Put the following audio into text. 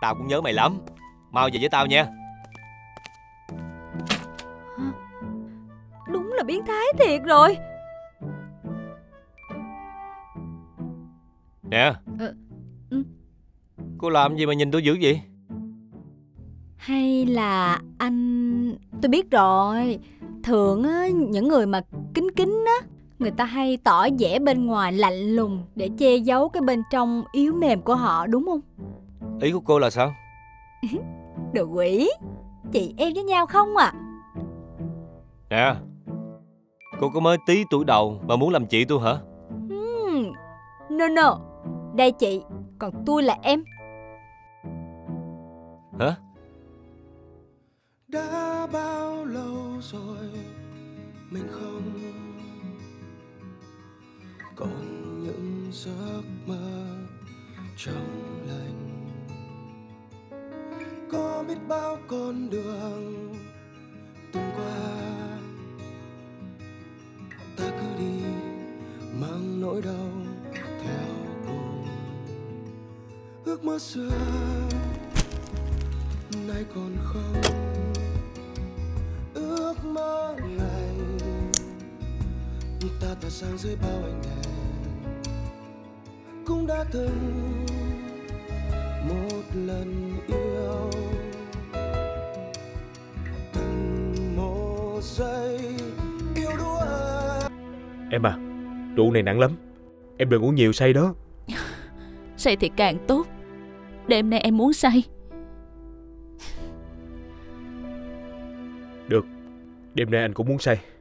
Tao cũng nhớ mày lắm. Mau về với tao nha. Đúng là biến thái thiệt rồi. Nè, cô làm gì mà nhìn tôi dữ vậy? Hay là anh... Tôi biết rồi. Thường á, những người mà kín kín á, người ta hay tỏ vẻ bên ngoài lạnh lùng để che giấu cái bên trong yếu mềm của họ, đúng không? Ý của cô là sao? Đồ quỷ. Chị em với nhau không à? Nè, cô có mới tí tuổi đầu mà muốn làm chị tôi hả? No no, đây chị, còn tôi là em. Hả? Đã bao lâu rồi mình không còn những giấc mơ trong lành, có biết bao con đường từng qua ta cứ đi mang nỗi đau theo cùng, ước mơ xưa nay còn không, ước mơ ngày ta tỏa sáng dưới bao ánh đèn, cũng đã từng một lần yêu, từng một giây yêu đuối. Em à, rượu này nặng lắm, em đừng uống nhiều say đó. Say thì càng tốt. Đêm nay em muốn say. Được, đêm nay anh cũng muốn say.